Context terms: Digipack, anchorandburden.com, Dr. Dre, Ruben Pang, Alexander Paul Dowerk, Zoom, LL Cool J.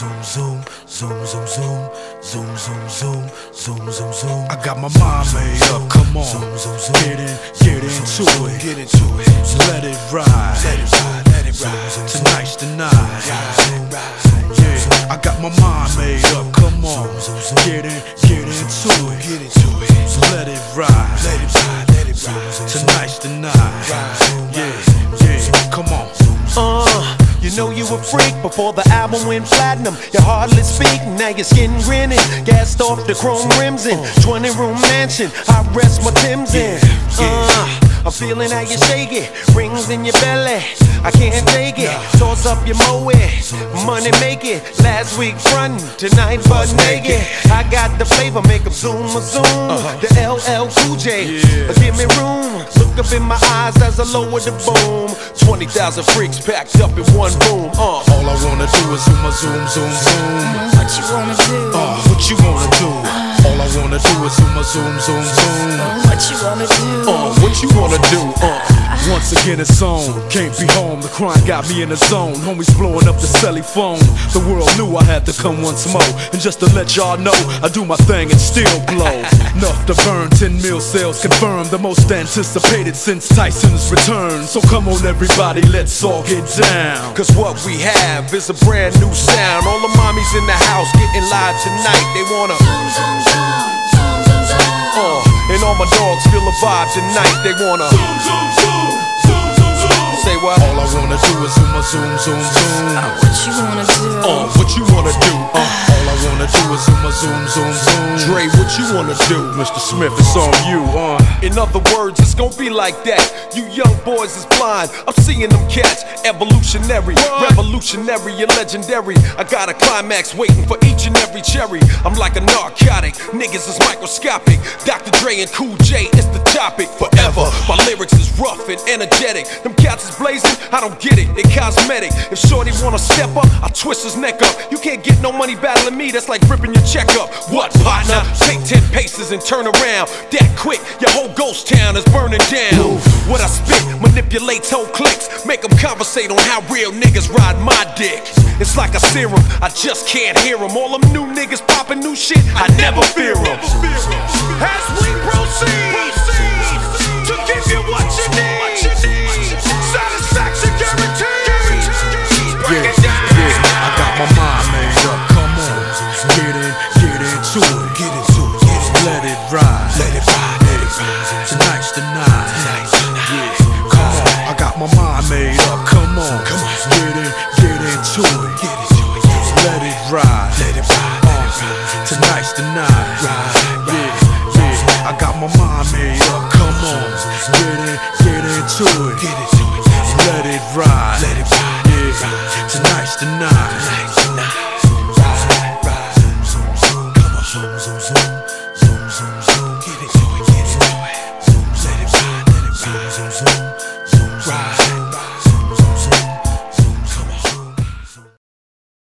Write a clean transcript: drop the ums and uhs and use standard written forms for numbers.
Zoom, zoom, zoom, zoom, zoom, zoom, zoom, zoom, zoom, zoom. I got my mind made up, come on, zoom, zoom, zoom. Get into it, get into it. Let it ride, let it ride, let it ride. Tonight's the night, yeah. I got my mind made up, come on, get into it, get into it. Let it ride, let it ride, let it ride. Tonight's the night, yeah, yeah. Come on, you know you a freak before the album went platinum. You hardly speak, now your skin grinning. Gassed off the chrome rims in 20-room mansion, I rest my Timbs in. I'm feeling how you shake it, rings in your belly, I can't take it. Toss up your moe, money make it. Last week frontin', tonight butt naked. I got the flavor, make them zoom a zoom. The LL Cool J, give me room. Look up in my eyes as I lower the boom. 20,000 freaks packed up in one room. All I wanna do is zoom a zoom, zoom, zoom. What you wanna do? What you wanna do? All I wanna do is zoom a zoom, zoom, zoom. What you wanna do? What you wanna do? Once again it's on, can't be home. The crime got me in the zone. Homies blowing up the celly phone. The world knew I had to come once more. And just to let y'all know, I do my thing and still blow. Enough to burn, 10 mil sales confirmed. The most anticipated since Tyson's return. So come on everybody, let's all get down, cause what we have is a brand new sound. All the mommies in the house getting live tonight. They wanna and all my dogs feel the vibe tonight. They wanna say what? All I wanna do is zoom, zoom, zoom, zoom. What you wanna do? What you wanna do? All I wanna do is zoom, zoom, zoom, zoom. Dre, what you wanna do? Mr. Smith, it's on you. In other words, it's gonna be like that. You young boys is blind, I'm seeing them cats. Evolutionary, revolutionary, and legendary. I got a climax waiting for each and every cherry. I'm like a narcotic, niggas is microscopic. Dr. Dre and Cool J is the topic forever. My lyrics is rough and energetic. Them cats is blazing, I don't get it, they cosmetic. If shorty wanna step up, I twist his neck up. You can't get no money battling me, that's like ripping your check up. What, partner? Take 10 paces and turn around. That quick, your whole ghost town is burning down. What I spit manipulates whole clicks, make them conversate on how real niggas ride my dick. It's like a serum, I just can't hear them. All them new niggas popping new shit, I never fear them. As we proceed to give you what you need, satisfaction guaranteed. Break it down. I got my mind made up, come on, get into it, get into it. Let it ride, let it ride. Tonight's the night, yeah. Come on, I got my mind made up. Come on, come on, get into it, get into it. Let it ride, let it ride. Tonight's the night, yeah, yeah. I got my mind made up. Come on, get into it, let it ride, yeah. Tonight's the night.